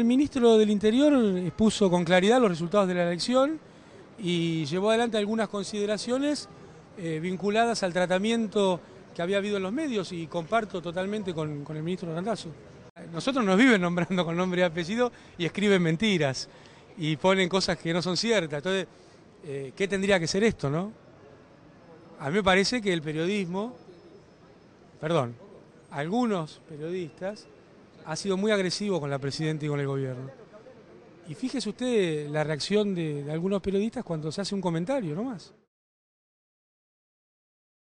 El ministro del Interior expuso con claridad los resultados de la elección y llevó adelante algunas consideraciones vinculadas al tratamiento que había habido en los medios, y comparto totalmente con el ministro Randazzo. Nosotros nos viven nombrando con nombre y apellido y escriben mentiras y ponen cosas que no son ciertas. Entonces, ¿qué tendría que ser esto, no? A mí me parece que el periodismo, perdón, algunos periodistas ha sido muy agresivo con la presidenta y con el gobierno. Y fíjese usted la reacción de algunos periodistas cuando se hace un comentario, no más.